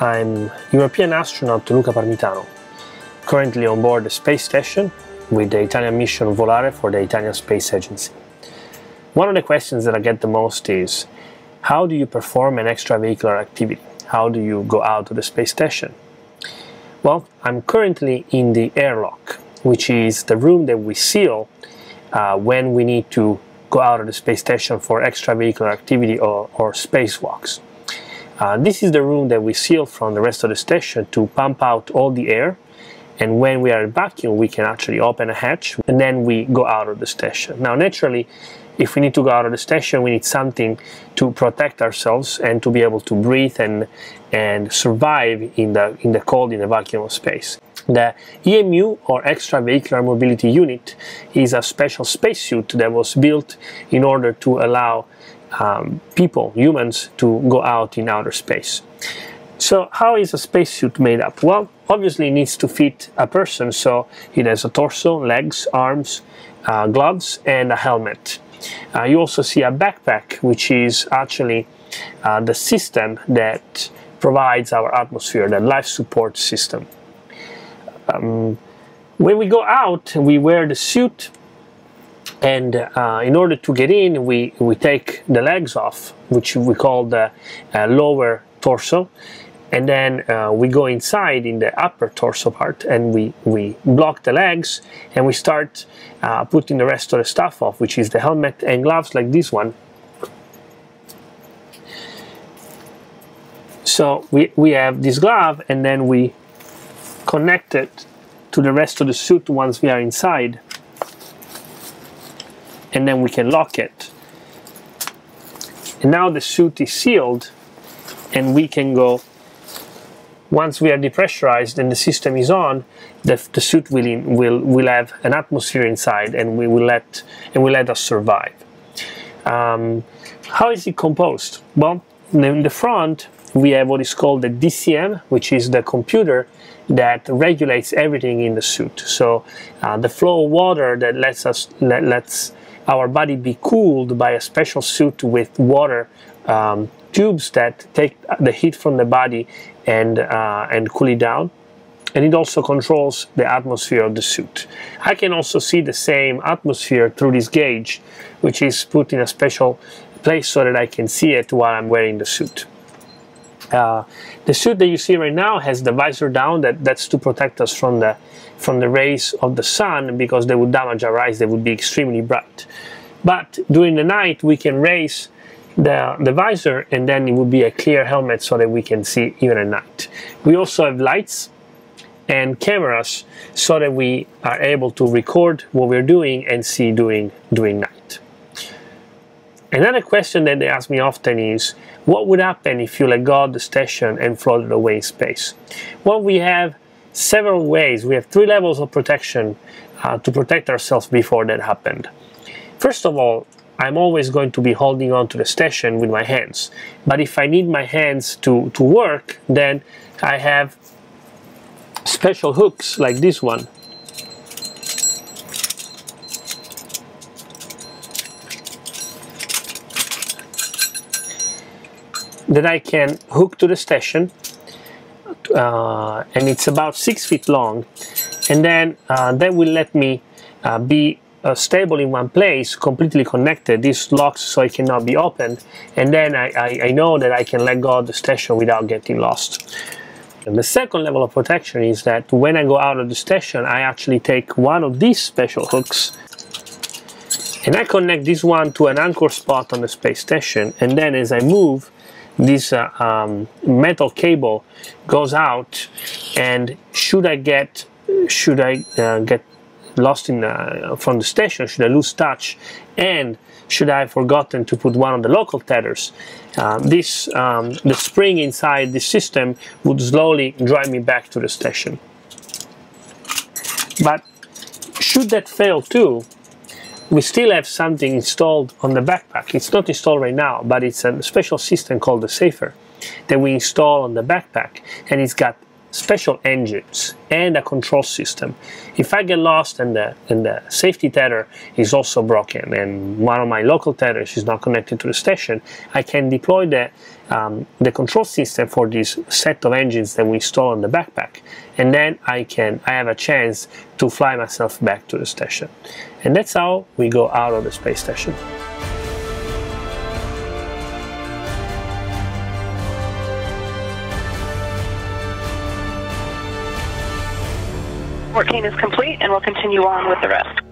I'm European astronaut Luca Parmitano, currently on board the space station with the Italian mission Volare for the Italian Space Agency. One of the questions that I get the most is, how do you perform an extravehicular activity? How do you go out of the space station? Well, I'm currently in the airlock, which is the room that we seal when we need to go out of the space station for extravehicular activity or spacewalks. This is the room that we seal from the rest of the station to pump out all the air, and when we are in vacuum we can actually open a hatch and then we go out of the station. Now naturally, if we need to go out of the station, we need something to protect ourselves and to be able to breathe and survive in the cold, in the vacuum of space. The EMU, or Extravehicular Mobility Unit, is a special spacesuit that was built in order to allow people, humans, to go out in outer space. So how is a spacesuit made up? Well, obviously it needs to fit a person, so it has a torso, legs, arms, gloves and a helmet. You also see a backpack, which is actually the system that provides our atmosphere, the life support system. When we go out, we wear the suit, and in order to get in, we take the legs off, which we call the lower torso, and then we go inside in the upper torso part, and we block the legs, and we start putting the rest of the stuff off, which is the helmet and gloves like this one. So we have this glove, and then we connect it to the rest of the suit once we are inside, and then we can lock it. And now the suit is sealed, and we can go. Once we are depressurized and the system is on, the suit will have an atmosphere inside, and will let us survive. How is it composed? Well, in the front we have what is called the DCM, which is the computer that regulates everything in the suit. So the flow of water that lets our body be cooled by a special suit with water tubes that take the heat from the body and cool it down. And it also controls the atmosphere of the suit. I can also see the same atmosphere through this gauge, which is put in a special place so that I can see it while I'm wearing the suit. The suit that you see right now has the visor down. That's to protect us from the rays of the sun, because they would damage our eyes. They would be extremely bright. But during the night we can raise the visor, and then it would be a clear helmet so that we can see even at night. We also have lights and cameras so that we are able to record what we're doing and see during night. Another question that they ask me often is, what would happen if you let go of the station and floated away in space? Well, we have several ways. We have three levels of protection to protect ourselves before that happened. First of all, I'm always going to be holding on to the station with my hands. But if I need my hands to work, then I have special hooks like this one. That I can hook to the station, and it's about 6 feet long, and then that will let me be stable in one place, completely connected. This locks so it cannot be opened, and then I know that I can let go of the station without getting lost. And the second level of protection is that when I go out of the station, I actually take one of these special hooks, and I connect this one to an anchor spot on the space station, and then as I move, this metal cable goes out, and should I get lost from the station, should I lose touch, and should I have forgotten to put one of the local tethers, the spring inside the system would slowly drive me back to the station. But should that fail too, we still have something installed on the backpack. It's not installed right now, but it's a special system called the Safer that we install on the backpack, and it's got special engines and a control system. If I get lost and the safety tether is also broken and one of my local tethers is not connected to the station, I can deploy the control system for this set of engines that we install on the backpack, and then I have a chance to fly myself back to the station. And that's how we go out of the space station. Working is complete, and we'll continue on with the rest.